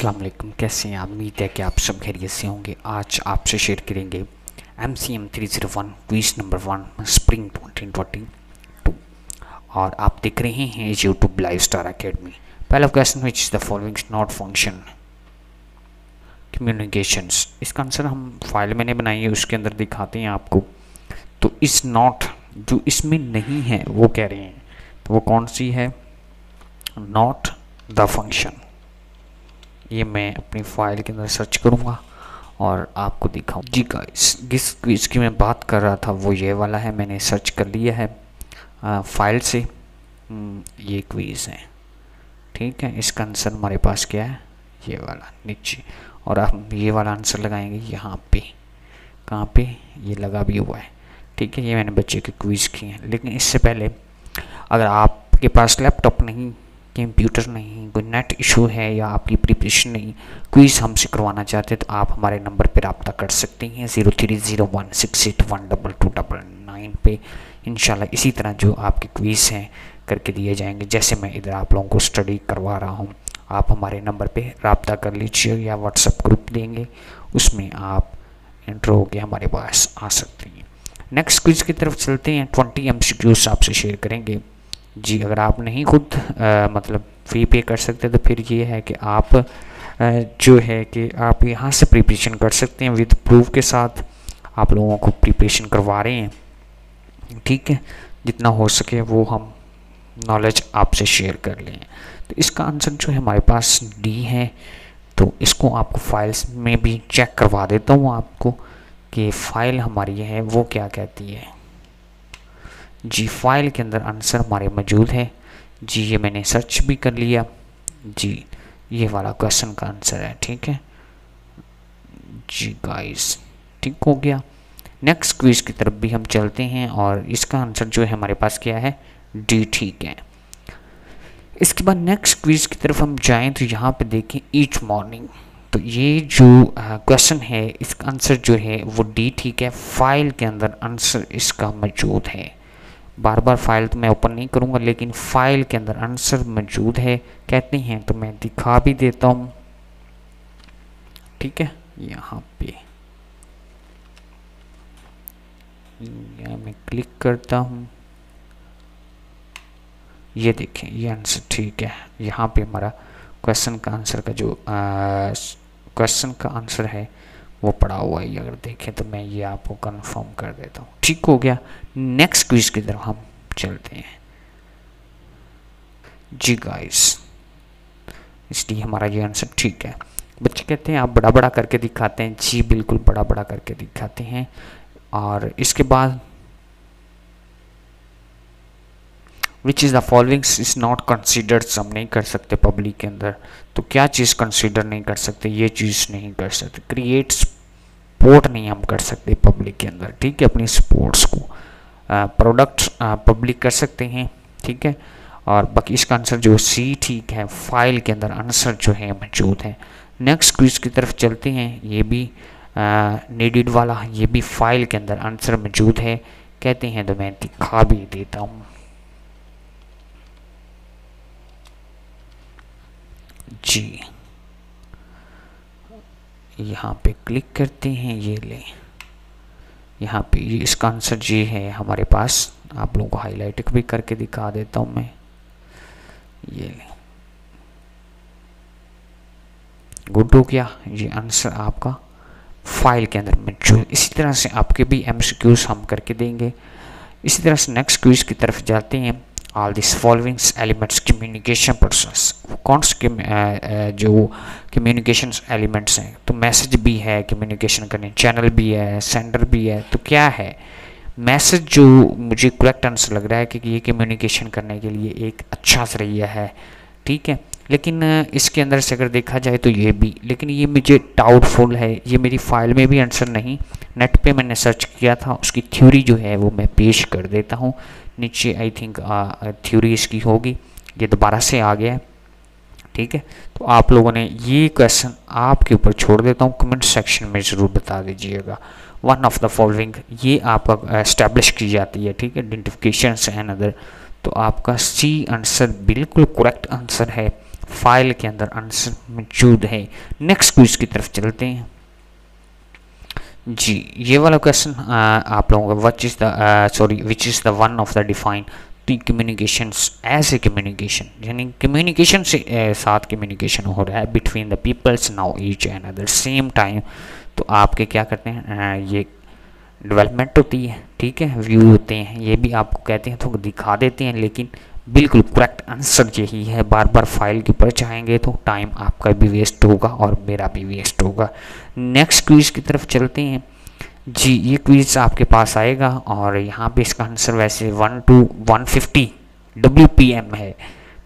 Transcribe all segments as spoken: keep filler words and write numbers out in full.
अस्सलाम वालेकुम, कैसे हैं आप? उम्मीद है कि आप सब खैरियत से होंगे। आज आपसे शेयर करेंगे M C M three zero one quiz number one spring twenty twenty two, और आप देख रहे हैं यूट्यूब लाइफ स्टार एकेडमी। पहला question which is the following not function communications. इसका आंसर हम फाइल मैंने बनाई है, उसके अंदर दिखाते हैं आपको। तो इस नॉट जो इसमें नहीं है वो कह रहे हैं, तो वो कौन सी है? Not the function. ये मैं अपनी फ़ाइल के अंदर सर्च करूँगा और आपको दिखाऊँ। जी गाइस, जिस क्विज़ की मैं बात कर रहा था वो ये वाला है। मैंने सर्च कर लिया है आ, फाइल से। ये क्विज़ है, ठीक है। इसका आंसर हमारे पास क्या है? ये वाला नीचे, और हम ये वाला आंसर लगाएंगे यहाँ पे। कहाँ पे? ये लगा भी हुआ है, ठीक है। ये मैंने बच्चे के क्विज़ किए हैं, लेकिन इससे पहले अगर आपके पास लैपटॉप नहीं, कंप्यूटर नहीं, कोई नेट इशू है, या आपकी प्रिपरेशन नहीं, क्विज़ हमसे करवाना चाहते हैं तो आप हमारे नंबर पर रब्ता कर सकते हैं zero three zero one six eight one double two double nine पर। इंशाल्लाह इसी तरह जो आपके क्विज़ हैं करके दिए जाएंगे, जैसे मैं इधर आप लोगों को स्टडी करवा रहा हूँ। आप हमारे नंबर पर रब्ता कर लीजिए, या व्हाट्सअप ग्रुप देंगे उसमें आप एंटर होकर हमारे पास आ सकते हैं। नेक्स्ट क्विज़ की तरफ चलते हैं। ट्वेंटी एम सी क्यूज़ आपसे शेयर करेंगे जी। अगर आप नहीं खुद आ, मतलब फ़ी पे कर सकते तो फिर ये है कि आप आ, जो है कि आप यहाँ से प्रिपरेशन कर सकते हैं। विद प्रूफ के साथ आप लोगों को प्रिपरेशन करवा रहे हैं, ठीक है। जितना हो सके वो हम नॉलेज आपसे शेयर कर लें। तो इसका आंसर जो है हमारे पास डी है। तो इसको आपको फाइल्स में भी चेक करवा देता हूँ आपको कि फ़ाइल हमारी है वो क्या कहती है। जी फाइल के अंदर आंसर हमारे मौजूद है जी। ये मैंने सर्च भी कर लिया जी, ये वाला क्वेश्चन का आंसर है, ठीक है जी गाइस, ठीक हो गया। नेक्स्ट क्विज़ की तरफ भी हम चलते हैं, और इसका आंसर जो है हमारे पास क्या है? डी, ठीक है। इसके बाद नेक्स्ट क्विज़ की तरफ हम जाएं तो यहाँ पे देखें ईच मॉर्निंग। तो ये जो क्वेश्चन है इसका आंसर जो है वो डी, ठीक है। फाइल के अंदर आंसर इसका मौजूद है। बार बार फाइल तो मैं ओपन नहीं करूँगा, लेकिन फ़ाइल के अंदर आंसर मौजूद है कहते हैं, तो मैं दिखा भी देता हूँ, ठीक है। यहाँ पे या मैं क्लिक करता हूँ, ये देखें ये आंसर, ठीक है। यहाँ पे हमारा क्वेश्चन का आंसर का जो क्वेश्चन का आंसर है वो पड़ा हुआ है। अगर देखें तो मैं ये आपको कंफर्म कर देता हूँ, ठीक हो गया। नेक्स्ट क्विज़ की तरफ हम चलते हैं जी गाइस, इसलिए हमारा ये आंसर ठीक है। बच्चे कहते हैं आप बड़ा बड़ा करके दिखाते हैं। जी बिल्कुल, बड़ा बड़ा करके दिखाते हैं। और इसके बाद which is the following is not considered, हम नहीं कर सकते पब्लिक के अंदर। तो क्या चीज़ कंसिडर नहीं कर सकते? ये चीज़ नहीं कर सकते। क्रिएट सपोर्ट नहीं हम कर सकते पब्लिक के अंदर, ठीक है। अपनी सपोर्ट्स को प्रोडक्ट पब्लिक कर सकते हैं, ठीक है। और बाकी इसका आंसर जो सी, ठीक है। फाइल के अंदर आंसर जो है मौजूद है। नेक्स्ट क्विज़ की तरफ चलते हैं। ये भी नीडिड वाला, ये भी फाइल के अंदर आंसर मौजूद है कहते हैं, तो मैं दिखा भी देता हूँ जी। यहाँ पे क्लिक करते हैं, ये ले यहाँ पे ये, इसका आंसर जी है हमारे पास। आप लोगों को हाईलाइट भी करके दिखा देता हूँ मैं, ये ले, गुड हो गया। ये आंसर आपका फाइल के अंदर मौजूद। इसी तरह से आपके भी एमसीक्यूज हम करके देंगे। इसी तरह से नेक्स्ट क्विज़ की तरफ जाते हैं। All this following elements communication process, कौन से जो कम्युनिकेशन एलिमेंट्स हैं? तो मैसेज भी है, कम्युनिकेशन करने चैनल भी है, सेंडर भी है। तो क्या है मैसेज? जो मुझे करेक्ट आंसर लग रहा है कि ये कम्युनिकेशन करने के लिए एक अच्छा जरिया है, ठीक है। लेकिन इसके अंदर से अगर देखा जाए तो ये भी, लेकिन ये मुझे डाउटफुल है। ये मेरी फ़ाइल में भी आंसर नहीं, नेट पे मैंने सर्च किया था। उसकी थ्योरी जो है वो मैं पेश कर देता हूँ नीचे। आई थिंक थ्योरी इसकी होगी। ये दोबारा से आ गया है, ठीक है। तो आप लोगों ने ये क्वेश्चन आपके ऊपर छोड़ देता हूँ, कमेंट सेक्शन में ज़रूर बता दीजिएगा। वन ऑफ द फॉलोइंग, ये आपका एस्टेब्लिश की जाती है, ठीक है। आइडेंटिफिकेशन एंड अदर, तो आपका सी आंसर बिल्कुल करेक्ट आंसर है। फाइल के अंदर आंसर मौजूद है। नेक्स्ट क्विज की तरफ चलते हैं जी। ये वाला क्वेश्चन आप लोगों का which is the sorry which is the one of the define communications as a communication, यानी कम्युनिकेशन से ए, साथ कम्युनिकेशन हो रहा है between the peoples now each and other same time. तो आपके क्या करते हैं, ये डेवलपमेंट होती है, ठीक है, व्यू होते हैं, ये भी आपको कहते हैं तो दिखा देते हैं, लेकिन बिल्कुल करेक्ट आंसर यही है। बार बार फाइल के ऊपर चाहेंगे तो टाइम आपका भी वेस्ट होगा और मेरा भी वेस्ट होगा। नेक्स्ट क्विज की तरफ चलते हैं जी। ये क्विज़ आपके पास आएगा और यहाँ पे इसका आंसर वैसे one two one fifty W P M है,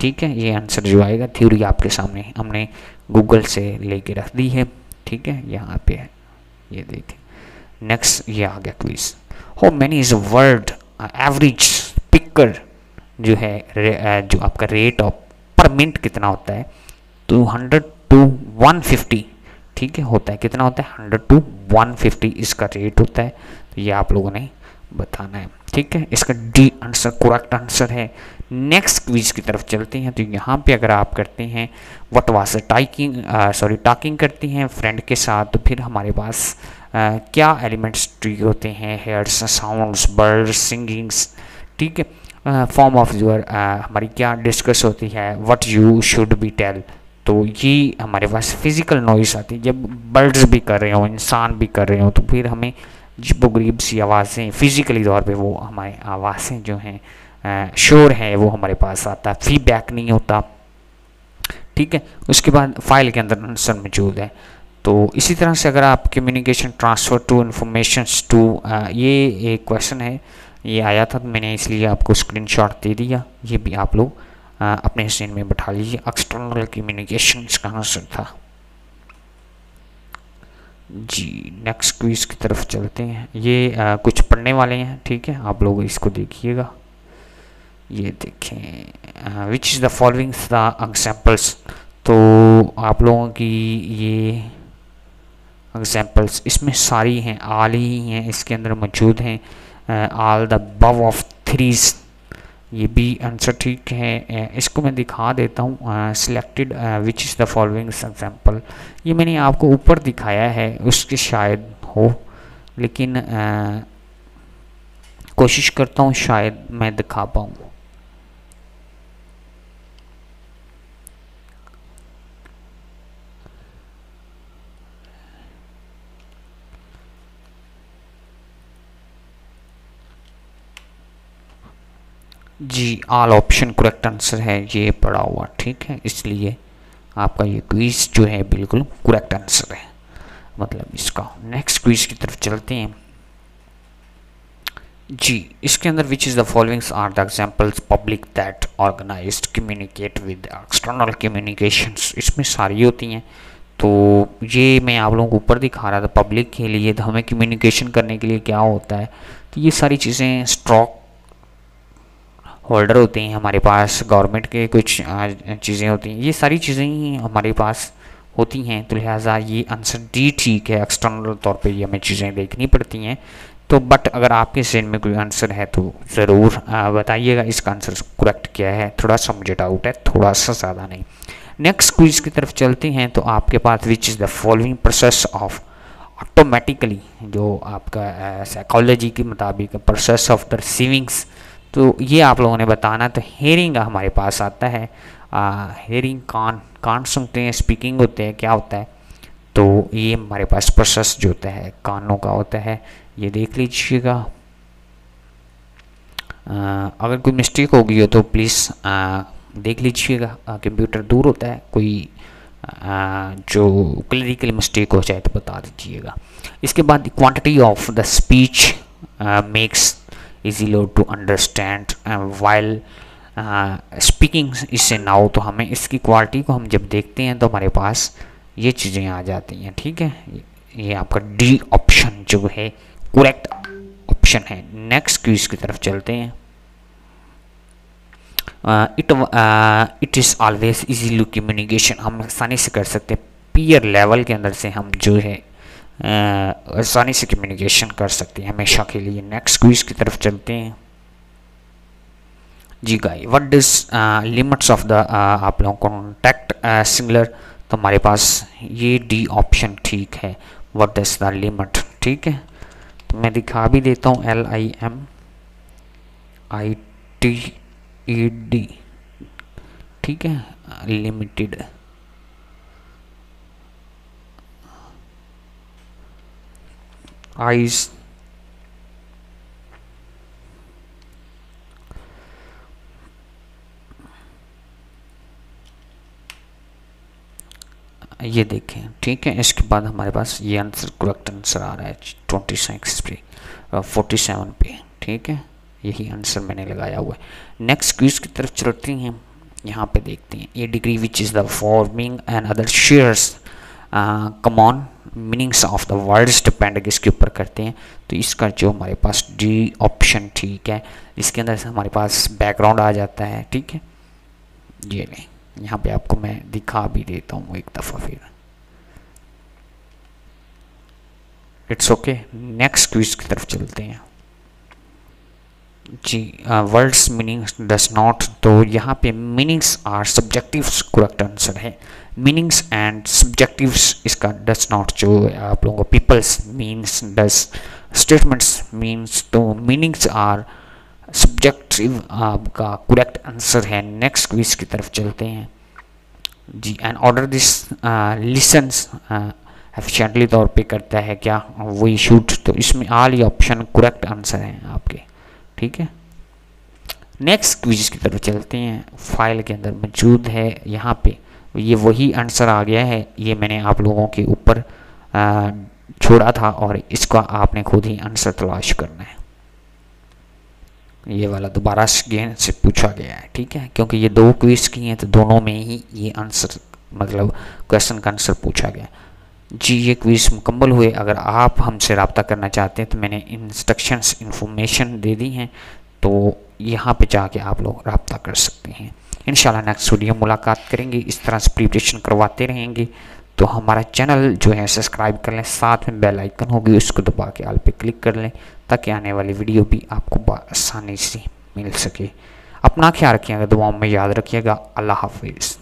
ठीक है। ये आंसर जो आएगा, थ्योरी आपके सामने हमने गूगल से लेके रख दी है, ठीक है, यहाँ पे है, ये देखें। नेक्स्ट ये आ गया quiz, how many is word average picker जो है रे, जो आपका रेट ऑफ पर मिनट कितना होता है, तो हंड्रेड टू वन फिफ्टी, ठीक है, होता है कितना होता है हंड्रेड टू वन फिफ्टी इसका रेट होता है। तो ये आप लोगों ने बताना है, ठीक है, इसका डी आंसर करेक्ट आंसर है। नेक्स्ट क्विज की तरफ चलते हैं। तो यहाँ पे अगर आप करते हैं what was talking sorry talking करते हैं फ्रेंड के साथ, तो फिर हमारे पास uh, क्या एलिमेंट्स ट्रिगर होते हैं, हेयर्स, साउंड्स, बर्ड्स, सिंगिंग्स, ठीक है, फॉर्म ऑफ योर हमारी क्या डिस्कस होती है, what you should be tell. तो ये हमारे पास फिजिकल नॉइस आती है, जब बर्ड्स भी कर रहे हो, इंसान भी कर रहे हो, तो फिर हमें अजीबोगरीब सी आवाज़ें फिजिकली तौर पे वो हमारे आवाज़ें जो हैं, शोर हैं, वो हमारे पास आता, फीडबैक नहीं होता, ठीक है। उसके बाद फाइल के अंदर आंसर मौजूद है। तो इसी तरह से अगर आप communication transfer to informations to, ये एक क्वेश्चन है, ये आया था तो मैंने इसलिए आपको स्क्रीनशॉट दे दिया, ये भी आप लोग आ, अपने सीन में बैठा लीजिए। एक्सटर्नल कम्युनिकेशन इसका आंसर था जी। नेक्स्ट क्विज की तरफ चलते हैं। ये आ, कुछ पढ़ने वाले हैं, ठीक है, आप लोग इसको देखिएगा। ये देखें, which is the following the examples, तो आप लोगों की ये एग्जाम्पल्स इसमें सारी हैं, आल ही हैं इसके अंदर मौजूद हैं, all the above of threes, ये भी आंसर ठीक है। इसको मैं दिखा देता हूँ, selected which is the following example, ये मैंने आपको ऊपर दिखाया है, उसके शायद हो, लेकिन uh, कोशिश करता हूँ शायद मैं दिखा पाऊँ। जी, ऑल ऑप्शन करेक्ट आंसर है, ये पड़ा हुआ, ठीक है, इसलिए आपका ये क्विज़ जो है बिल्कुल करेक्ट आंसर है, मतलब इसका। नेक्स्ट क्विज़ की तरफ चलते हैं जी। इसके अंदर which is the followings are the examples public that organized communicate with external communications, इसमें सारी होती हैं। तो ये मैं आप लोगों को ऊपर दिखा रहा था, पब्लिक के लिए तो हमें कम्युनिकेशन करने के लिए क्या होता है, तो ये सारी चीज़ें स्ट्रॉक होल्डर होते हैं हमारे पास, गवर्नमेंट के कुछ चीज़ें होती हैं, ये सारी चीज़ें ही हमारे पास होती हैं। तो लिहाजा ये आंसर डी ठीक है, एक्सटर्नल तौर पे ये हमें चीज़ें देखनी पड़ती हैं। तो बट अगर आपके जहन में कोई आंसर है तो ज़रूर बताइएगा इसका आंसर करेक्ट क्या है, थोड़ा सा मुझे डाउट है, थोड़ा सा ज़्यादा नहीं। नेक्स्ट क्विज़ की तरफ चलते हैं। तो आपके पास which is the following process of automatically, जो आपका साइकोलॉजी के मुताबिक प्रोसेस ऑफ द रिसीविंग्स, तो ये आप लोगों ने बताना। तो हेयरिंग हमारे पास आता है, हेयरिंग कान कान सुनते हैं, स्पीकिंग होते हैं, क्या होता है, तो ये हमारे पास प्रोसेस जो होता है कानों का होता है, ये देख लीजिएगा। अगर कोई मिस्टेक हो गई हो तो प्लीज़ देख लीजिएगा, कंप्यूटर दूर होता है, कोई आ, जो क्लरिकल मिस्टेक हो जाए तो बता दीजिएगा। इसके बाद quantity of the speech makes easy low to understand while speaking इससे नाउ, तो हमें इसकी क्वालिटी को हम जब देखते हैं तो हमारे पास ये चीज़ें आ जाती हैं, ठीक है, ये आपका डी ऑप्शन जो है करेक्ट ऑप्शन है। नेक्स्ट क्विज की तरफ चलते हैं। It it is always easy low communication, हम आसानी से कर सकते हैं, पीयर लेवल के अंदर से हम जो है आसानी से कम्युनिकेशन कर सकते हैं हमेशा के लिए। नेक्स्ट क्विज की तरफ चलते हैं जी guys. What is limits of the आप लोगों कॉन्टैक्ट सिंगुलर, तो हमारे पास ये डी ऑप्शन ठीक है, व्हाट इज द लिमिट। ठीक है, तो मैं दिखा भी देता हूँ, L I M I T E D, ठीक है, लिमिटेड। आइज ये देखें, ठीक है, इसके बाद हमारे पास ये आंसर करेक्ट आंसर आ रहा है ट्वेंटी सिक्स पे फोर्टी सेवन पे। ठीक है, यही आंसर मैंने लगाया हुआ है। नेक्स्ट क्विज की तरफ चलती हैं, यहाँ पे देखते हैं ये degree which is the forming and other shares common meanings of the words depend किसके ऊपर करते हैं। तो इसका जो हमारे पास डी ऑप्शन ठीक है, इसके अंदर हमारे पास बैकग्राउंड आ जाता है। ठीक है, ये नहीं, यहाँ पे आपको मैं दिखा भी देता हूँ एक दफ़ा फिर, इट्स ओके। नेक्स्ट क्विज की तरफ चलते हैं जी, वर्ड्स मीनिंग्स डज नॉट, तो यहाँ पे meanings are subjectives correct answer है। मीनिंग्स एंड सब्जेक्टिव्स, इसका डज नॉट जो आप लोगों को peoples means does statements means, तो मीनिंग्स आर सब्जेक्टिव आपका करेक्ट आंसर है। नेक्स्ट क्विज की तरफ चलते हैं जी, and order this listens efficiently तौर पे करता है क्या वही शूट, तो इसमें ऑल ये ऑप्शन करेक्ट आंसर हैं आपके। ठीक है, नेक्स्ट क्विज की तरफ चलते हैं, फाइल के अंदर मौजूद है, यहाँ पे ये वही आंसर आ गया है, ये मैंने आप लोगों के ऊपर छोड़ा था और इसका आपने खुद ही आंसर तलाश करना है। ये वाला दोबारा गेंद से पूछा गया है, ठीक है, क्योंकि ये दो क्विज की हैं तो दोनों में ही ये आंसर मतलब क्वेश्चन का आंसर पूछा गया जी। ये क्विज मुकम्मल हुए। अगर आप हमसे रब्ता करना चाहते हैं तो मैंने इंस्ट्रक्शंस इंफॉर्मेशन दे दी हैं, तो यहाँ पे जाके आप लोग रब्ता कर सकते हैं। इंशाल्लाह नेक्स्ट वीडियो मुलाकात करेंगे, इस तरह से प्रिपरेशन करवाते रहेंगे। तो हमारा चैनल जो है सब्सक्राइब कर लें, साथ में बेल आइकन होगी उसको दबा के आल पे क्लिक कर लें, ताकि आने वाली वीडियो भी आपको आसानी से मिल सके। अपना ख्याल रखिएगा, दुआओं में याद रखिएगा। अल्लाह हाफिज़।